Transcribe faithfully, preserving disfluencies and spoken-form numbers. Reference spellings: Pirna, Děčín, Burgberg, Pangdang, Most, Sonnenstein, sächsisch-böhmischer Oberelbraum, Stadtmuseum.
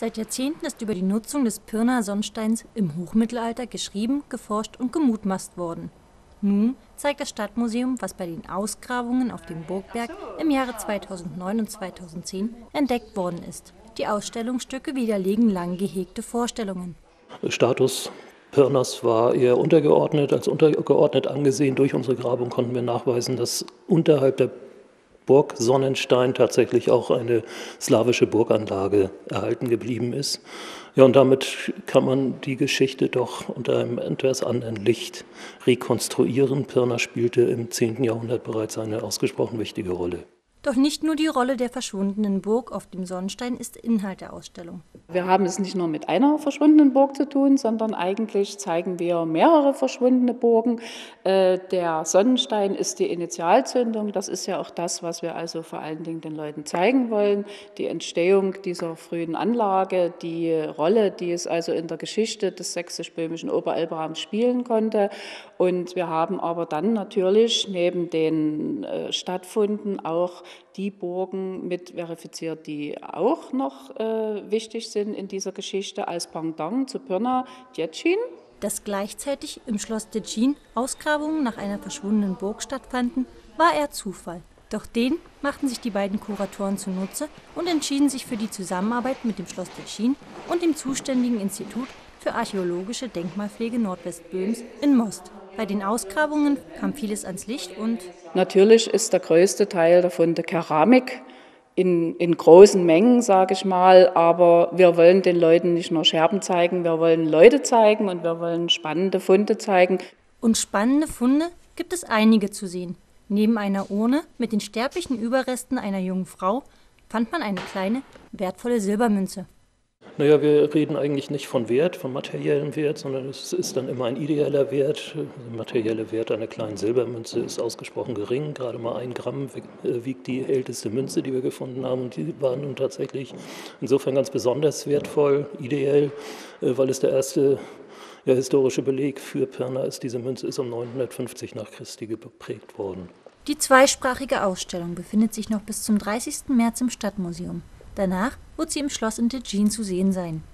Seit Jahrzehnten ist über die Nutzung des Pirnaer Sonnsteins im Hochmittelalter geschrieben, geforscht und gemutmaßt worden. Nun zeigt das Stadtmuseum, was bei den Ausgrabungen auf dem Burgberg im Jahre zweitausendneun und zweitausendzehn entdeckt worden ist. Die Ausstellungsstücke widerlegen lang gehegte Vorstellungen. Status Pirnas war eher untergeordnet. Als untergeordnet angesehen durch unsere Grabung konnten wir nachweisen, dass unterhalb der Burg Sonnenstein tatsächlich auch eine slawische Burganlage erhalten geblieben ist. Ja, und damit kann man die Geschichte doch unter einem etwas anderen Licht rekonstruieren. Pirna spielte im zehnten Jahrhundert bereits eine ausgesprochen wichtige Rolle. Doch nicht nur die Rolle der verschwundenen Burg auf dem Sonnstein ist Inhalt der Ausstellung. Wir haben es nicht nur mit einer verschwundenen Burg zu tun, sondern eigentlich zeigen wir mehrere verschwundene Burgen. Der Sonnenstein ist die Initialzündung. Das ist ja auch das, was wir also vor allen Dingen den Leuten zeigen wollen. Die Entstehung dieser frühen Anlage, die Rolle, die es also in der Geschichte des sächsisch-böhmischen Oberelbraums spielen konnte. Und wir haben aber dann natürlich neben den Stadtfunden auch die Burgen mit verifiziert, die auch noch äh, wichtig sind in dieser Geschichte als Pangdang zu Pirna, Děčín. Dass gleichzeitig im Schloss Děčín Ausgrabungen nach einer verschwundenen Burg stattfanden, war eher Zufall. Doch den machten sich die beiden Kuratoren zunutze und entschieden sich für die Zusammenarbeit mit dem Schloss Děčín und dem zuständigen Institut für archäologische Denkmalpflege Nordwestböhmens in Most. Bei den Ausgrabungen kam vieles ans Licht und natürlich ist der größte Teil davon der Keramik in, in großen Mengen, sage ich mal. Aber wir wollen den Leuten nicht nur Scherben zeigen, wir wollen Leute zeigen und wir wollen spannende Funde zeigen. Und spannende Funde gibt es einige zu sehen. Neben einer Urne mit den sterblichen Überresten einer jungen Frau fand man eine kleine, wertvolle Silbermünze. Naja, wir reden eigentlich nicht von Wert, von materiellem Wert, sondern es ist dann immer ein ideeller Wert. Der materielle Wert einer kleinen Silbermünze ist ausgesprochen gering. Gerade mal ein Gramm wiegt die älteste Münze, die wir gefunden haben. Und die war nun tatsächlich insofern ganz besonders wertvoll, ideell, weil es der erste ja, historische Beleg für Pirna ist. Diese Münze ist um neunhundertfünfzig nach Christi geprägt worden. Die zweisprachige Ausstellung befindet sich noch bis zum dreißigsten März im Stadtmuseum. Danach wird sie im Schloss in Děčín zu sehen sein.